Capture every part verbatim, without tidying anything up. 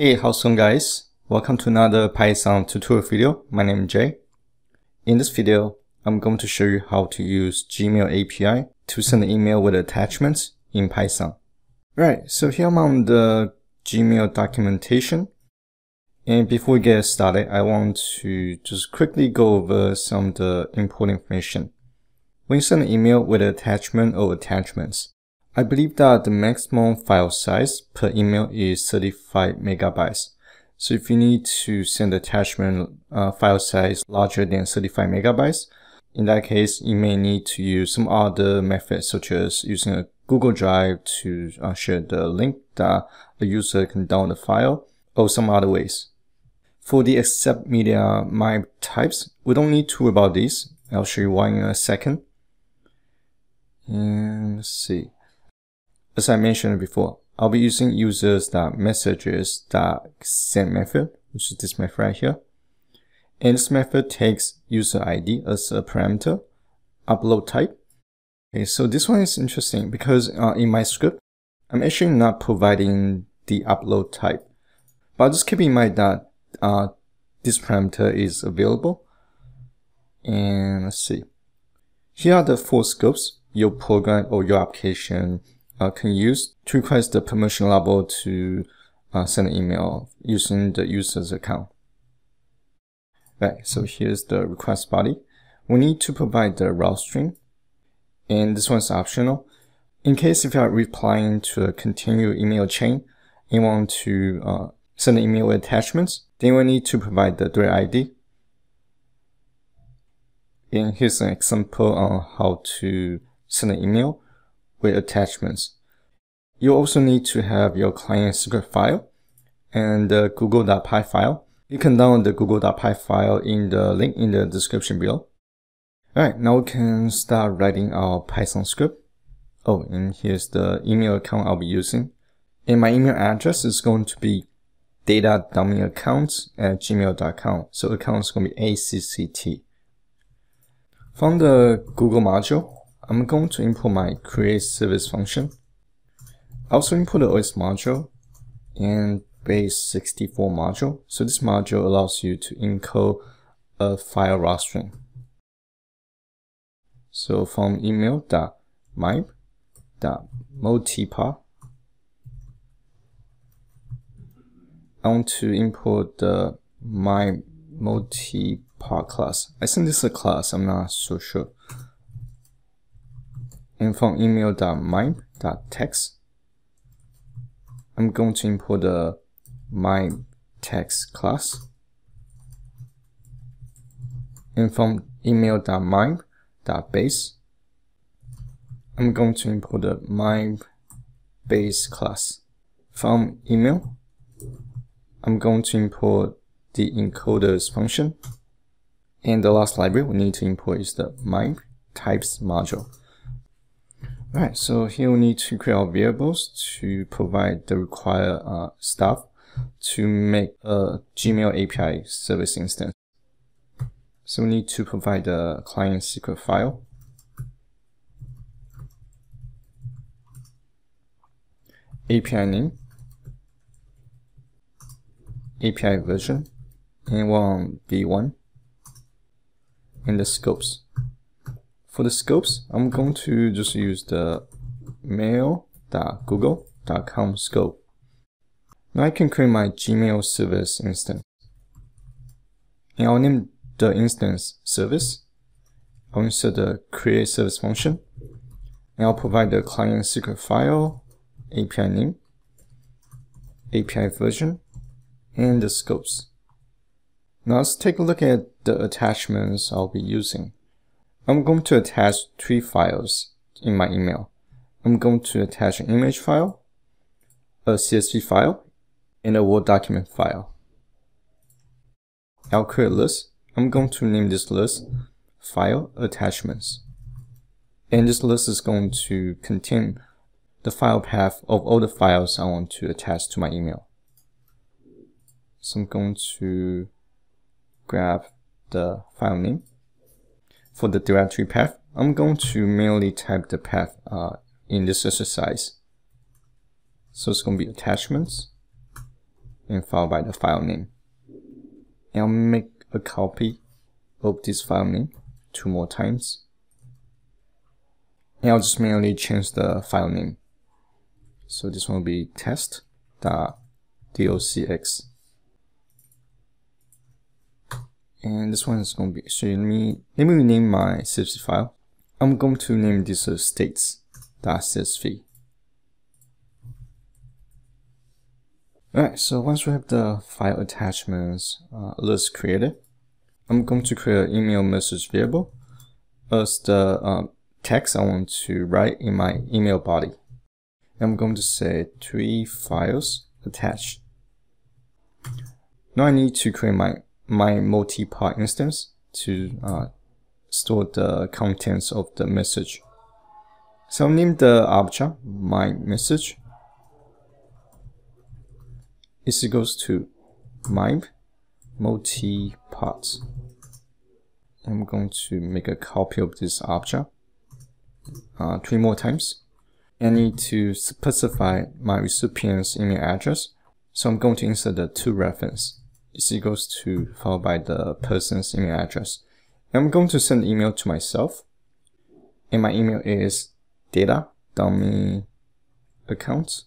Hey, how's it going, guys? Welcome to another Python tutorial video. My name is Jay. In this video, I'm going to show you how to use Gmail A P I to send an email with attachments in Python. Right, so here I'm on the Gmail documentation. And before we get started, I want to just quickly go over some of the important information. When you send an email with an attachment or attachments, I believe that the maximum file size per email is thirty-five megabytes. So if you need to send attachment uh, file size larger than thirty-five megabytes, in that case, you may need to use some other methods, such as using a Google Drive to uh, share the link that a user can download the file, or some other ways. For the accept media MIME types, we don't need to worry about these. I'll show you why in a second. And let's see. As I mentioned before, I'll be using users.messages.send method, which is this method right here. And this method takes user I D as a parameter, upload type. Okay, so this one is interesting because uh, in my script, I'm actually not providing the upload type. But just keep in mind that uh, this parameter is available. And let's see. Here are the four scopes your program or your application Uh, can use to request the permission level to uh, send an email using the user's account. Right, so here's the request body. We need to provide the route string, and this one's optional. In case if you are replying to a continued email chain and want to uh, send an email with attachments, then we need to provide the direct I D. And here's an example on how to send an email with attachments. You also need to have your client secret file and the google.py file. You can download the google.py file in the link in the description below. Alright, now we can start writing our Python script. Oh, and here's the email account I'll be using. And my email address is going to be data dummy accounts at gmail dot com. So account is going to be A C C T. From the Google module, I'm going to import my create service function. I also import the O S module and base sixty-four module. So this module allows you to encode a file route string. So from email.mime.multipart, I want to import the MIMEText class. I think this is a class, I'm not so sure. And from email.mime.text, I'm going to import the MIMEText class. And from email.mime.base, I'm going to import the MIMEBase class. From email, I'm going to import the encoders function. And the last library we need to import is the mimetypes module. Alright, so here we need to create our variables to provide the required uh, stuff to make a Gmail A P I service instance. So we need to provide the client secret file. A P I name. A P I version. And we're on V one. And the scopes. For the scopes, I'm going to just use the mail.google dot com scope. Now I can create my Gmail service instance. And I'll name the instance service. I'll insert the create service function. And I'll provide the client secret file, A P I name, A P I version, and the scopes. Now let's take a look at the attachments I'll be using. I'm going to attach three files in my email. I'm going to attach an image file, a C S V file, and a Word document file. I'll create a list. I'm going to name this list File Attachments. And this list is going to contain the file path of all the files I want to attach to my email. So I'm going to grab the file name. For the directory path, I'm going to manually type the path uh, in this exercise. So it's going to be attachments, and followed by the file name. And I'll make a copy of this file name two more times. And I'll just manually change the file name. So this one will be test dot docx. And this one is going to be, so let me, let me rename my csv file. I'm going to name this as states dot csv. Alright, so once we have the file attachments uh, list created, I'm going to create an email message variable as the uh, text I want to write in my email body. I'm going to say three files attached. Now I need to create my my multipart instance to uh, store the contents of the message. So I'll name the object my message is equals to mime multipart. I'm going to make a copy of this object uh, three more times. I need to specify my recipient's email address, so I'm going to insert the to reference is equals to followed by the person's email address. And I'm going to send an email to myself, and my email is data dummy account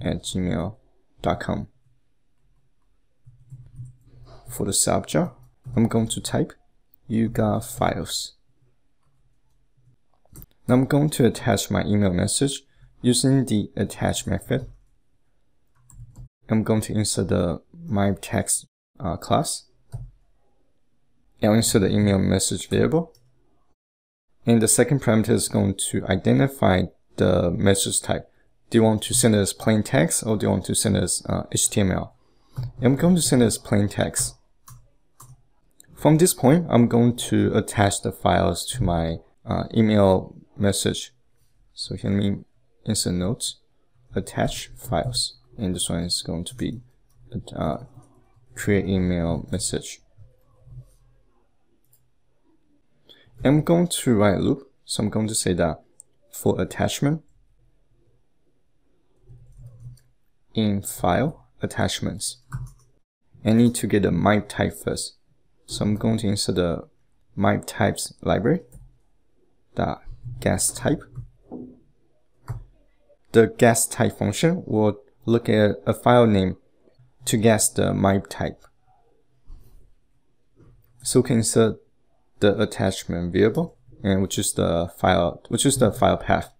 at gmail dot com. For the subject, I'm going to type you got files. Now I'm going to attach my email message using the attach method. I'm going to insert the MIMEText uh, class. I'll insert the email message variable. And the second parameter is going to identify the message type. Do you want to send it as plain text, or do you want to send it as uh, H T M L? I'm going to send it as plain text. From this point, I'm going to attach the files to my uh, email message. So here, let me insert notes, attach files. And this one is going to be uh, create email message. I'm going to write a loop. So I'm going to say that for attachment in file attachments, I need to get a mime type first. So I'm going to insert the mimetypes library dot gas type. The gas type function will look at a file name to guess the mime type. So we can insert the attachment variable, and which is the file, which is the file path.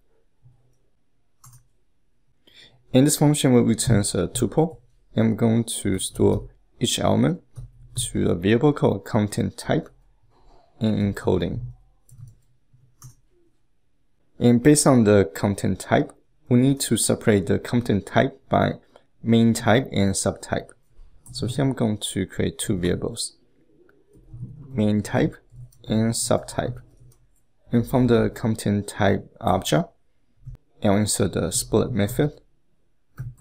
And this function will return a tuple. I'm going to store each element to a variable called content type and encoding. And based on the content type, we need to separate the content type by main type and subtype. So here I'm going to create two variables, main type and subtype. And from the content type object, I'll insert the split method.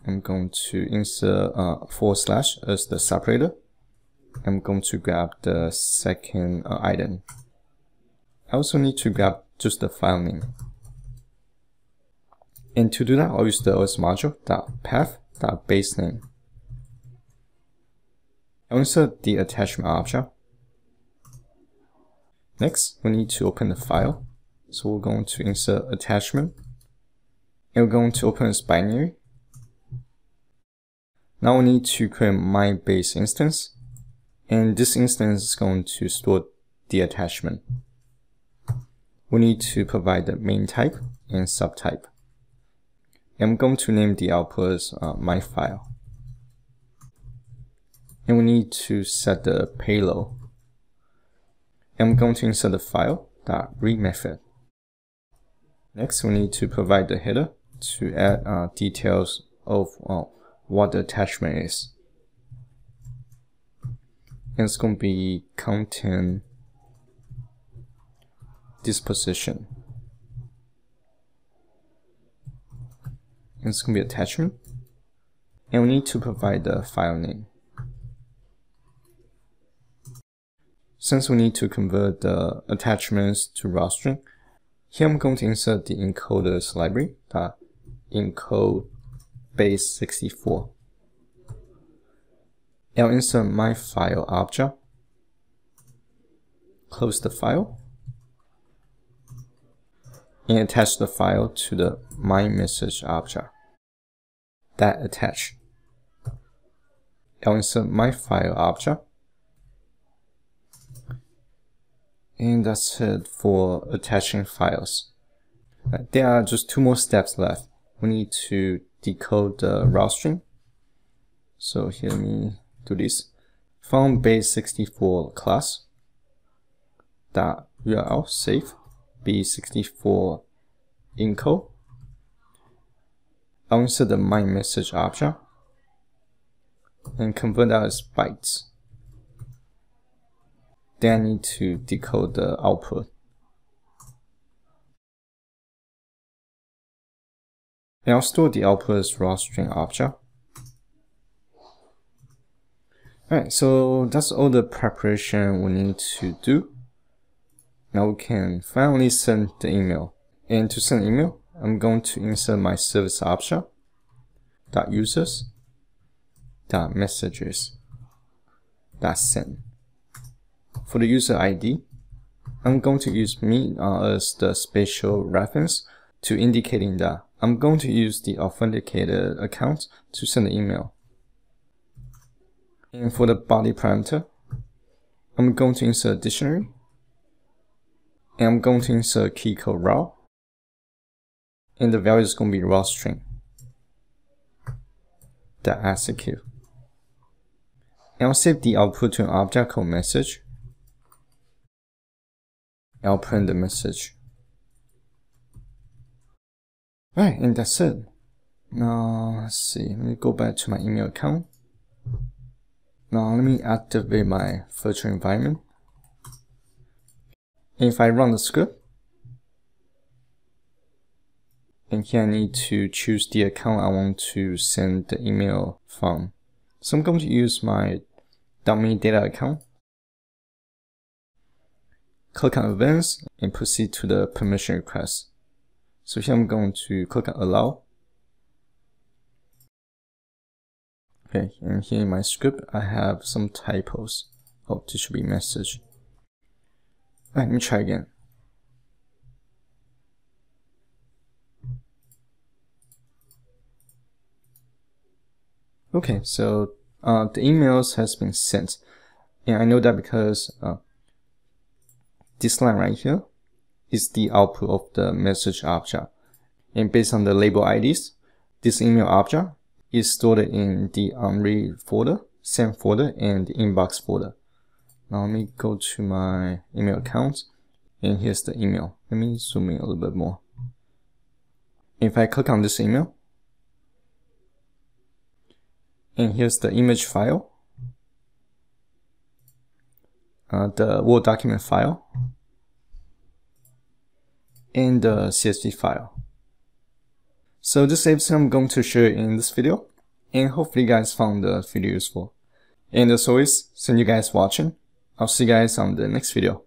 I'm going to insert uh, forward slash as the separator. I'm going to grab the second uh, item. I also need to grab just the file name. And to do that, I'll use the O S module .path.baseName. I'll insert the attachment object. Next, we need to open the file. So we're going to insert attachment. And we're going to open this binary. Now we need to create a MIMEBase instance. And this instance is going to store the attachment. We need to provide the main type and subtype. I'm going to name the output as uh, my file. And we need to set the payload. I'm going to insert the file dot read method. Next, we need to provide the header to add uh, details of uh, what the attachment is. And it's going to be content disposition. It's going to be attachment, and we need to provide the file name. Since we need to convert the attachments to raw string, here I'm going to insert the encoders library dot encode base sixty-four. I'll insert my file object, close the file, and attach the file to the MIMEMessage object that attach. I'll insert my file object, and that's it for attaching files. There are just two more steps left. We need to decode the route string. So here, let me do this. From base sixty-four class dot U R L safe B sixty-four encode. I'll insert the MIMEMessage object and convert that as bytes. Then I need to decode the output. And I'll store the output as raw string object. Alright, so that's all the preparation we need to do. Now we can finally send the email. And to send email, I'm going to insert my service object dot users dot messages dot send. For the user I D, I'm going to use me uh, as the spatial reference to indicating that I'm going to use the authenticated account to send the email. And for the body parameter, I'm going to insert a dictionary, and I'm going to insert a key code route, and the value is going to be route string that execute. And I'll save the output to an object called message. I'll print the message. Alright, and that's it. Now, let's see, let me go back to my email account. Now, let me activate my virtual environment. And if I run the script, and here I need to choose the account I want to send the email from. So I'm going to use my dummy data account. Click on Events and proceed to the permission request. So here I'm going to click on Allow. Okay, and here in my script I have some typos. Oh, this should be message. Alright, let me try again. Okay, so uh, the emails has been sent, and I know that because uh, this line right here is the output of the message object, and based on the label I Ds, this email object is stored in the unread folder, send folder, and the inbox folder. Now let me go to my email account, and here's the email. Let me zoom in a little bit more. If I click on this email, and here's the image file, uh, the Word document file, and the C S V file. So this episode I'm going to share in this video, and hopefully you guys found the video useful. And as always, thank you guys for watching. I'll see you guys on the next video.